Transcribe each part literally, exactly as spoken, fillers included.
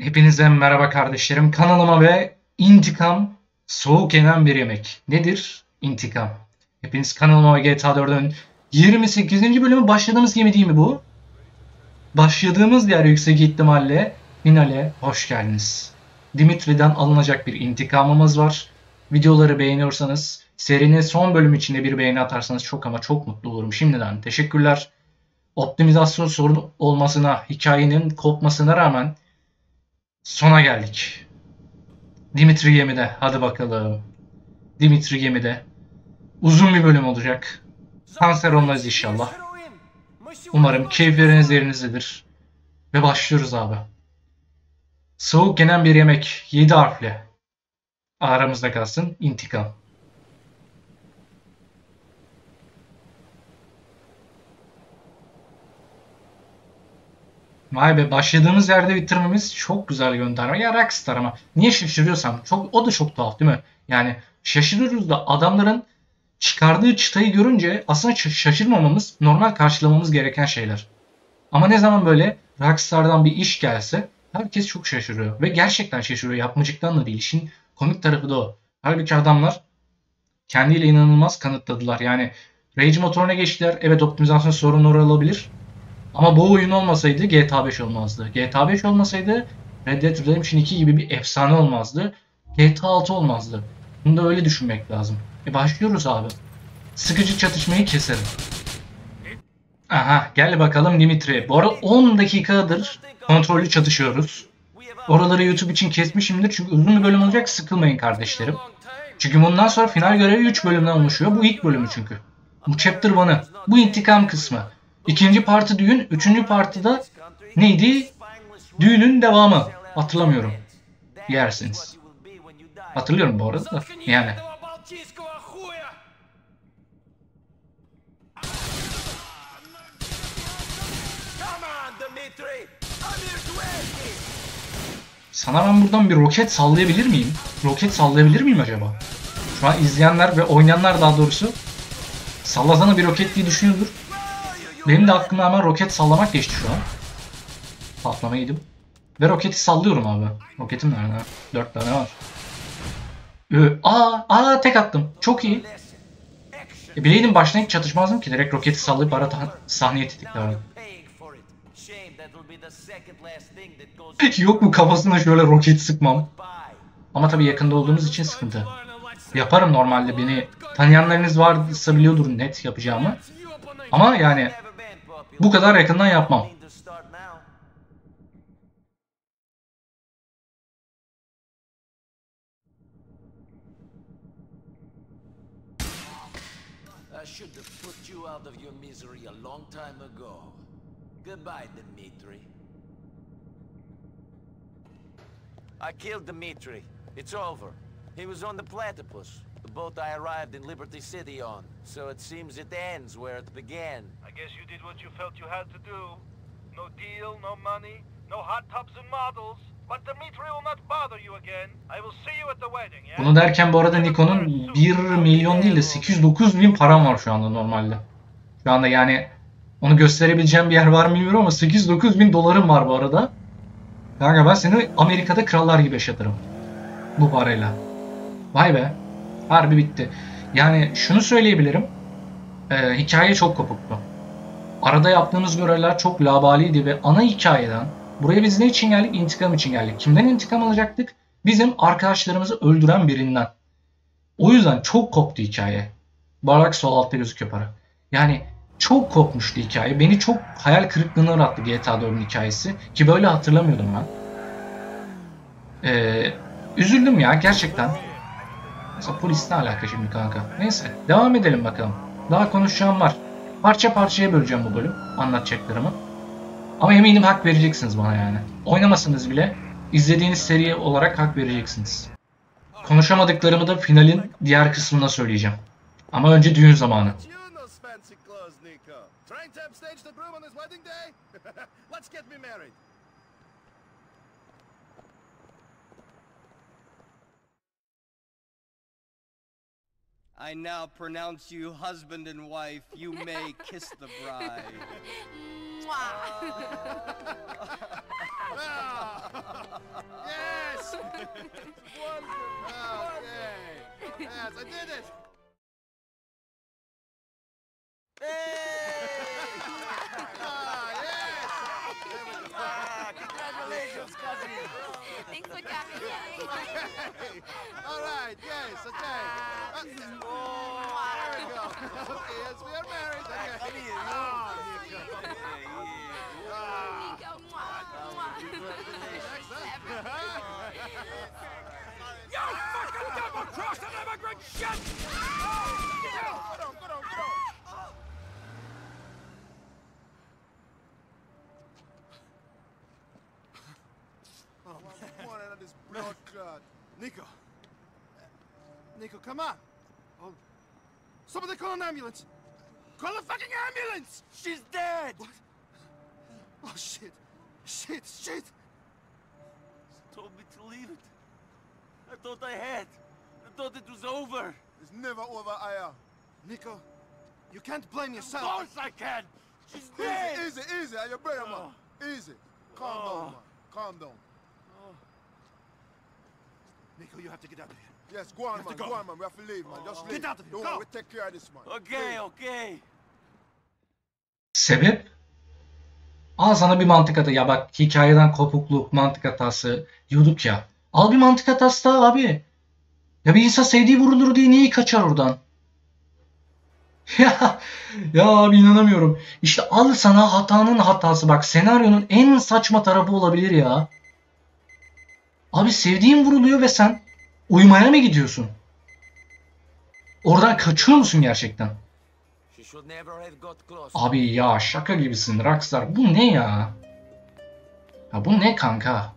Hepinize merhaba kardeşlerim. Kanalıma ve intikam soğuk yenen bir yemek. Nedir? İntikam. Hepiniz kanalıma ve GTA dört'ün yirmi sekizinci bölümü başladığımız gibi değil mi bu? Başladığımız yer yüksek ihtimalle finale hoş geldiniz. Dimitri'den alınacak bir intikamımız var. Videoları beğeniyorsanız, serinin son bölümü içinde bir beğeni atarsanız çok ama çok mutlu olurum. Şimdiden teşekkürler. Optimizasyon sorunu olmasına, hikayenin kopmasına rağmen sona geldik. Dmitri gemide. Hadi bakalım. Dmitri gemide. Uzun bir bölüm olacak. Kanser olmaz inşallah. Umarım keyifleriniz yerinizdedir. Ve başlıyoruz abi. Soğuk yenen bir yemek. yedi harfle. Aramızda kalsın. İntikam. Vay be, başladığımız yerde bitirmemiz çok güzel gönderme. Ya Rockstar ama niye şaşırıyorsam çok, o da çok tuhaf değil mi? Yani şaşırıyoruz da adamların çıkardığı çıtayı görünce aslında şaşırmamamız, normal karşılamamız gereken şeyler. Ama ne zaman böyle Rockstar'dan bir iş gelse herkes çok şaşırıyor. Ve gerçekten şaşırıyor, yapmacıktan da değil. İşin komik tarafı da o. Halbuki adamlar kendiyle inanılmaz kanıtladılar. Yani Rage motoruna geçtiler. Evet, optimizasyon sorunları olabilir. Ama bu oyun olmasaydı GTA beş olmazdı. GTA beş olmasaydı Red Dead Redemption iki gibi bir efsane olmazdı. GTA altı olmazdı. Bunu da öyle düşünmek lazım. E başlıyoruz abi. Sıkıcı çatışmayı keselim. Aha, gel bakalım Dimitri. Bu arada on dakikadır kontrollü çatışıyoruz. Oraları YouTube için kesmişimdir çünkü uzun bir bölüm olacak, sıkılmayın kardeşlerim. Çünkü bundan sonra final görevi üç bölümden oluşuyor. Bu ilk bölümü çünkü. Bu chapter bir'i. Bu intikam kısmı. İkinci parti düğün, üçüncü partide neydi? Düğünün devamı. Hatırlamıyorum. Yersiniz. Hatırlıyorum bu arada da. Yani. Sana ben buradan bir roket sallayabilir miyim? Roket sallayabilir miyim acaba? Şu an izleyenler ve oynayanlar daha doğrusu sallasana bir roket diye düşünüyordur. Benim de aklımda hemen roket sallamak geçti şu an. Patlama yedim. Ve roketi sallıyorum abi. Roketim nerede? Dört tane var. Ee, aa, aa tek attım. Çok iyi. E, bileydim baştan hiç çatışmazdım ki. Direkt roketi sallayıp ara sahneye tetiklerdim. Yok mu kafasına şöyle roket sıkmam? Ama tabii yakında olduğumuz için sıkıntı. Yaparım normalde, beni tanıyanlarınız varsa biliyordur net yapacağımı. Ama yani bu kadar yakından yapmam. I killed Dmitri. It's over. He was on the platypus. The boat I arrived in Liberty City on, so it seems it ends where it began. I guess you did what you felt you had to do. No deal, no money, no hot tubs and models. But Dmitri will not bother you again. I will see you at the wedding, yeah? Bunu derken bu arada Niko'nun bir milyon değil de sekiz yüz dokuz bin param var şu anda normalde. Şu anda yani onu gösterebileceğim bir yer var mı bilmiyorum ama sekiz yüz dokuz bin dolarım var bu arada. Kanka ben seni Amerika'da krallar gibi yaşatırım bu parayla. Vay be. Harbi bitti. Yani şunu söyleyebilirim. E, hikaye çok kopuktu. Arada yaptığımız görevler çok labaliydi ve ana hikayeden buraya biz ne için geldik? İntikam için geldik. Kimden intikam alacaktık? Bizim arkadaşlarımızı öldüren birinden. O yüzden çok koptu hikaye. Barak sol altta gözüküyor para. Yani çok kopmuştu hikaye. Beni çok hayal kırıklığına uğrattı GTA dört'ün hikayesi. Ki böyle hatırlamıyordum ben. E, üzüldüm ya gerçekten. Mesela polisle alakalı şimdi kanka. Neyse devam edelim bakalım. Daha konuşacağım var. Parça parçaya böleceğim bu bölüm anlatacaklarımı. Ama eminim hak vereceksiniz bana yani. Oynamasınız bile izlediğiniz seri olarak hak vereceksiniz. Konuşamadıklarımı da finalin diğer kısmında söyleyeceğim. Ama önce düğün zamanı. I now pronounce you husband and wife. You may kiss the bride. Yes, I did it! Hey! Ah, yes! Ah, congratulations, cousin! Thanks for coming. Okay. All right, yes, okay. Uh, oh, there we go. Okay, yes, we are married. Okay. Oh, Niko. Niko, mwah, mwah. You fucking double-crossed an immigrant shit! Oh, get out! Get out! Get out! Get out! Oh, I'm running out of this blood clot. Niko. Niko, come on. Oh. Somebody call an ambulance. Call a fucking ambulance! She's dead! What? Oh, shit. Shit, shit! She told me to leave it. I thought I had. I thought it was over. It's never over, Aya. Niko, you can't blame yourself. Of course I can. She's dead. Easy, easy, easy. Your brother, oh. man. Easy. Calm oh. down, man. Calm down. Oh. Niko, you have to get out of here. Yes, go on, man. Go. go on, man. We have to leave, man. Oh. Just leave. Get out of here. Don't go. We take care of this, man. Okay, leave. okay. Sebep? Aa, sana bir mantık hatası. Ya bak, hikayeden kopukluk, mantık hatası diyorduk ya. Al bir mantık hatası daha abi. Ya bir insan sevdiği vurulur diye niye kaçar oradan? Ya, ya abi inanamıyorum. İşte al sana hatanın hatası. Bak senaryonun en saçma tarafı olabilir ya. Abi sevdiğin vuruluyor ve sen uyumaya mı gidiyorsun? Oradan kaçıyor musun gerçekten? Abi ya şaka gibisin Rockstar. Bu ne ya? Ya bu ne kanka?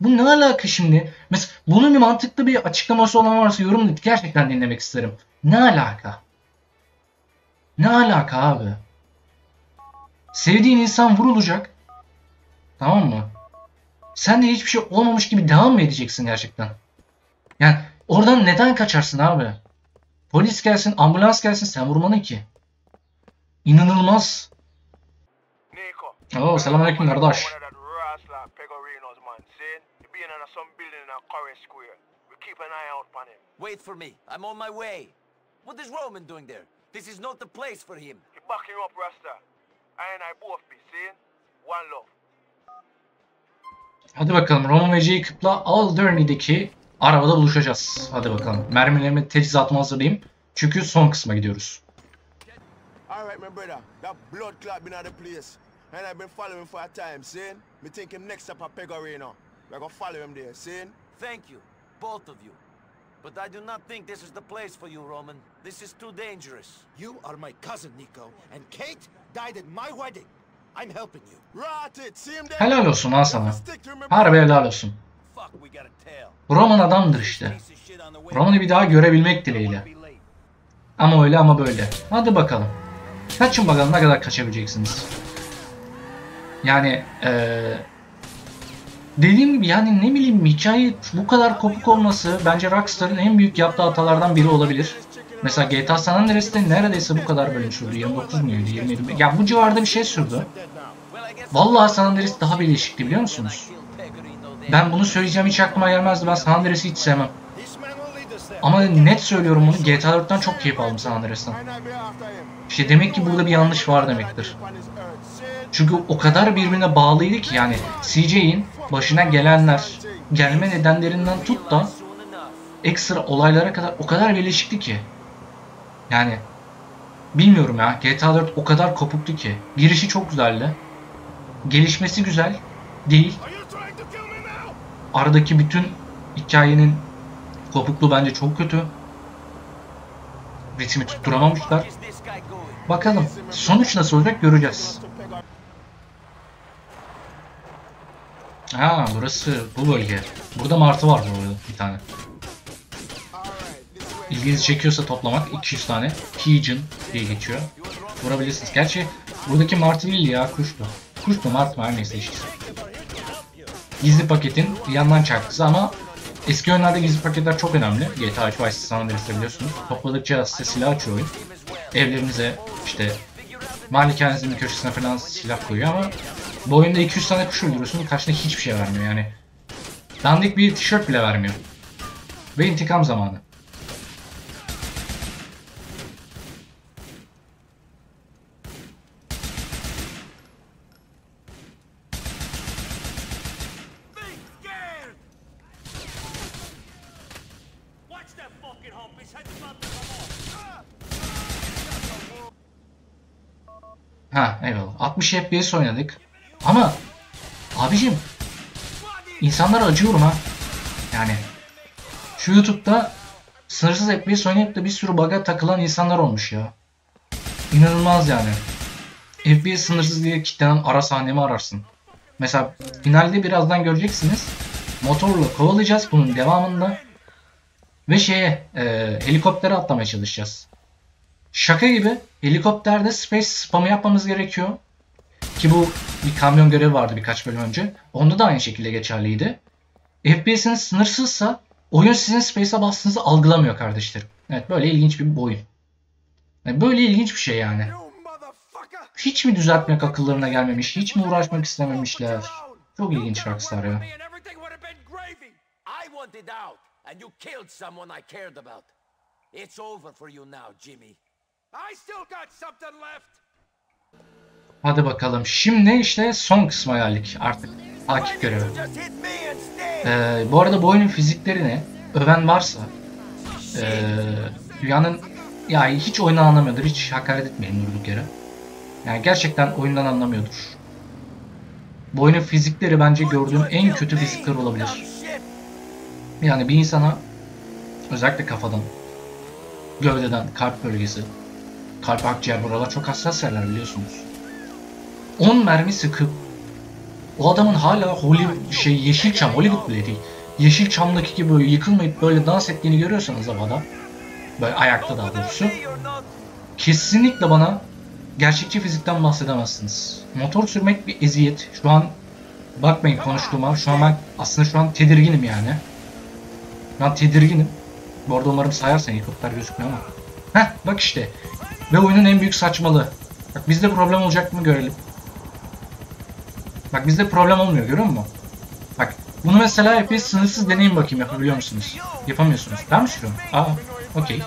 Bu ne alaka şimdi? Mesela bunun bir mantıklı bir açıklaması olan varsa yorumunu gerçekten dinlemek isterim. Ne alaka? Ne alaka abi? Sevdiğin insan vurulacak. Tamam mı? Sen de hiçbir şey olmamış gibi devam mı edeceksin gerçekten? Yani oradan neden kaçarsın abi? Polis gelsin, ambulans gelsin, sen vurmanın ki. İnanılmaz. Oo, selamünaleyküm kardeş. On some building in a Corey Square. We keep an eye out on him. Wait for me. I'm on my way. What is Roman doing there? This is not the place for him. He's backing up, Rasta. I and I both be seeing one love. Hadi bakalım Roman ve Jacob'la Alderney'deki arabada buluşacağız. Hadi bakalım. Mermilerimi teçhizatımı hazırlayayım. Çünkü son kısma gidiyoruz. All right, my brother. That blood clot been out of place. And I've been following for a time, seeing. Me think him next up at Pegorino. We're gonna follow him there, see? Thank you, both of you. But I do not think this is the place for you, Roman. This is too dangerous. You are my cousin, Niko, and Kate died at my wedding. I'm helping you. Rot it, see him there. Helal olsun ha sana. Harbi helal olsun. Roman adamdır işte. Roman'ı bir daha görebilmek dileğiyle. Ama öyle ama böyle. Hadi bakalım. Kaçın bakalım ne kadar kaçabileceksiniz. Yani eee... Dediğim gibi yani ne bileyim hikaye bu kadar kopuk olması bence Rockstar'ın en büyük yaptığı hatalardan biri olabilir. Mesela G T A San Andreas'te neredeyse bu kadar bölüm sürdü. yirmi dokuz muydu yirmi yedi mi? Ya bu civarda bir şey sürdü. Vallahi San Andreas daha bir değişikti biliyor musunuz? Ben bunu söyleyeceğim hiç aklıma gelmezdi. Ben San Andreas'ı hiç sevmem. Ama net söylüyorum bunu G T A dörtten çok keyif aldım San Andreas'tan. İşte demek ki burada bir yanlış var demektir. Çünkü o kadar birbirine bağlıydı ki yani C J'in başına gelenler, gelme nedenlerinden tut da ekstra olaylara kadar o kadar birleşikti ki. Yani bilmiyorum ya G T A dört o kadar kopuktu ki. Girişi çok güzeldi. Gelişmesi güzel değil. Aradaki bütün hikayenin kopukluğu bence çok kötü. Ritmi tutturamamışlar. Bakalım sonuç nasıl olacak göreceğiz. Ha burası bu bölge. Burada martı var burada bir tane. İlginizi çekiyorsa toplamak iki yüz tane pigeon diye geçiyor. Vurabilirsiniz. Gerçi buradaki martı değil ya kuştu. Kuştu martı mı her neyse işte. Gizli paketin bir yandan çarptısı ama eski oyunlarda gizli paketler çok önemli. G T A beşte San Andreas'ta biliyorsunuz. Topladıkça size silah açıyor oyun. Evlerinize işte malikanenizin köşesine falan silah koyuyor ama bu oyunda iki yüz tane kuş öldürüyorsun. Karşına hiçbir şey vermiyor yani. Dandik bir tişört bile vermiyor. Ve intikam zamanı. Ha eyvallah. altmış F P S oynadık. Ama abicim insanlara acıyorum ha. Yani şu YouTube'da sınırsız F P S oynayıp da bir sürü bug'a takılan insanlar olmuş ya. İnanılmaz yani. F P S sınırsız diye kitlenen ara sahnemi ararsın. Mesela finalde birazdan göreceksiniz. Motorla kovalayacağız bunun devamında. Ve şeye e, helikoptere atlamaya çalışacağız. Şaka gibi helikopterde space spamı yapmamız gerekiyor. Ki bu bir kamyon görevi vardı birkaç bölüm önce. Onda da aynı şekilde geçerliydi. F P S'iniz sınırsızsa oyun sizin space'e bastığınızı algılamıyor kardeşlerim. Evet böyle ilginç bir oyun. Yani böyle ilginç bir şey yani. Hiç mi düzeltmek akıllarına gelmemiş? Hiç mi uğraşmak istememişler? Çok ilginç Rockstar ya. And you killed someone I cared about. It's over for you now, Jimmy. I still got something left. Hadi bakalım. Şimdi işte son kısma geldik artık. Takip görevi. Ee, bu arada bu oyunun fiziklerini öven varsa e, dünyanın ya hiç oyundan anlamıyordur. Hiç hakaret etmeyin durduk yere. Yani gerçekten oyundan anlamıyordur. Bu oyunun fizikleri bence gördüğüm en kötü fizikler olabilir. Yani bir insana özellikle kafadan, gövdeden, kalp bölgesi, kalp akciğer buralar çok hassas yerler biliyorsunuz. on mermi sıkıp o adamın hala Hollywood şey Yeşilçam, Hollywood bile değil. Yeşilçam'daki gibi böyle yıkılmayıp böyle dans ettiğini görüyorsanız havada, böyle ayakta daha doğrusu, kesinlikle bana gerçekçi fizikten bahsedemezsiniz. Motor sürmek bir eziyet. Şu an bakmayın konuştuğuma. Şu an ben aslında şu an tedirginim yani. Ben tedirginim. Bu arada umarım sayarsan helikopter gözükmüyor ama. Heh bak işte. Ve oyunun en büyük saçmalığı. Bak bizde problem olacak mı görelim. Bak bizde problem olmuyor görüyor musun? Bak bunu mesela hep sınırsız deneyin bakayım yapabiliyor musunuz? Yapamıyorsunuz. Ben mi sürüyorum? Aa okey.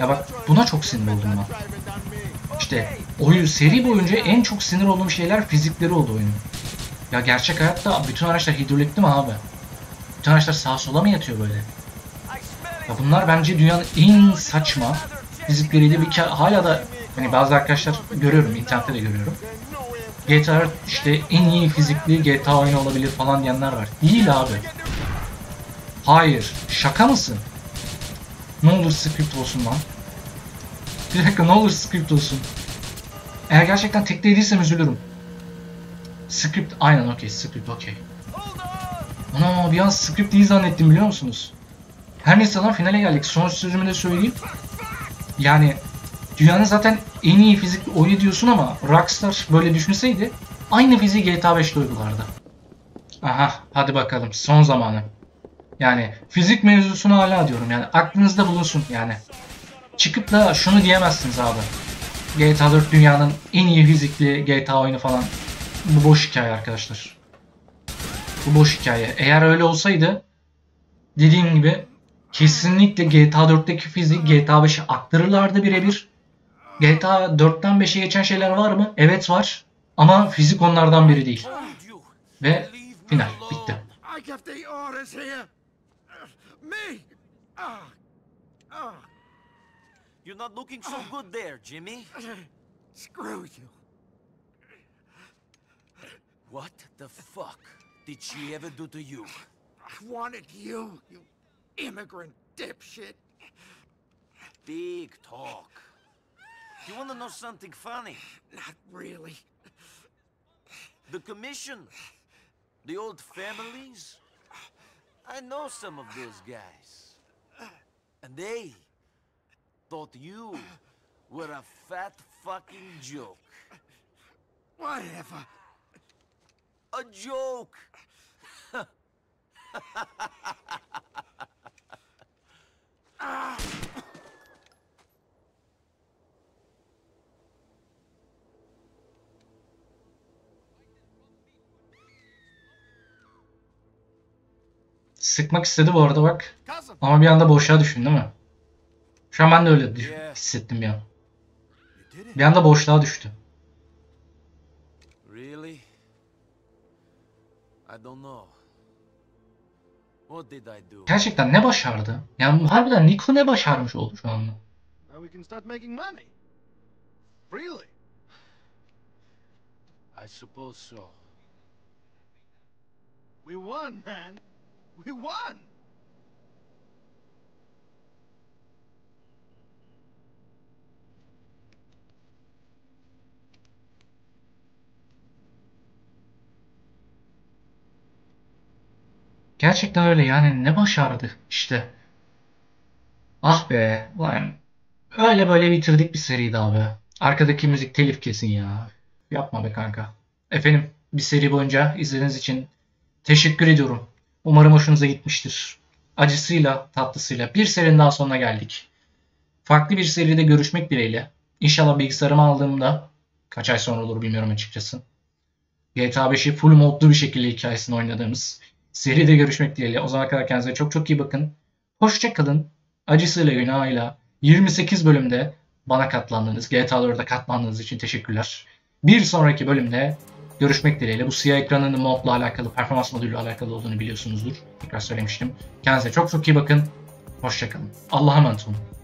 Ya bak buna çok sinir oldum ben. İşte oyun seri boyunca en çok sinir olduğum şeyler fizikleri oldu oyunun. Ya gerçek hayatta bütün araçlar hidrolikli mi abi? Arkadaşlar sağa sola mı yatıyor böyle? Ya bunlar bence dünyanın en saçma fizikleriyle bir hala da hani bazı arkadaşlar görüyorum internette de görüyorum. G T A işte en iyi fizikli G T A oyunu olabilir falan diyenler var. Değil abi. Hayır. Şaka mısın? Ne olur script olsun lan. Bir dakika ne olur script olsun. Eğer gerçekten tekleyiysem üzülürüm. Script aynen okey. Script okey. Ana bir an script değil zannettim biliyor musunuz? Her neyse lan finale geldik. Son sözümü de söyleyeyim. Yani dünyanın zaten en iyi fizikli oyunu diyorsun ama Rockstar böyle düşünseydi aynı fiziği G T A beş'te uygulardı. Aha hadi bakalım son zamanı. Yani fizik mevzusunu hala diyorum yani aklınızda bulunsun yani. Çıkıp da şunu diyemezsiniz abi. G T A dört dünyanın en iyi fizikli G T A oyunu falan. Bu boş hikaye arkadaşlar. Bu boş hikaye. Eğer öyle olsaydı dediğim gibi kesinlikle G T A dört'teki fizik G T A beş'e aktarırlardı birebir. G T A dört'ten beş'e geçen şeyler var mı? Evet var. Ama fizik onlardan biri değil. Ve final. Bitti. What the fuck? Did she ever do to you? I wanted you, you immigrant dipshit. Big talk. You want to know something funny? Not really. The commission, the old families. I know some of those guys. And they thought you were a fat fucking joke. Whatever. A joke. Sıkmak istedi bu arada bak. Ama bir anda boşluğa düştün değil mi? Şu an ben de öyle hissettim bir an. Bir anda boşluğa düştü. Really? I don't know. What did I do? Gerçekten ne başardı? Yani harbiden Niko ne başarmış oldu şu anda? Now we can start making money. Really? I suppose so. We won, man. We won. Gerçekten öyle yani, ne başardı işte. Ah be lan. Öyle böyle bitirdik bir seriydi abi. Arkadaki müzik telif kesin ya. Yapma be kanka. Efendim, bir seri boyunca izlediğiniz için teşekkür ediyorum. Umarım hoşunuza gitmiştir. Acısıyla tatlısıyla bir serinin daha sonuna geldik. Farklı bir seride görüşmek dileğiyle. İnşallah bilgisayarımı aldığımda, kaç ay sonra olur bilmiyorum açıkçası, GTA beşi full modlu bir şekilde hikayesini oynadığımız seride görüşmek dileğiyle. O zaman kadar kendinize çok çok iyi bakın. Hoşça kalın. Acısıyla günahıyla yirmi sekiz bölümde bana katlandığınız, GTA dört'e katlandığınız için teşekkürler. Bir sonraki bölümde görüşmek dileğiyle. Bu siyah ekranının modla alakalı, performans moduyla alakalı olduğunu biliyorsunuzdur. Tekrar söylemiştim. Kendinize çok çok iyi bakın. Hoşça kalın. Allah'a emanet olun.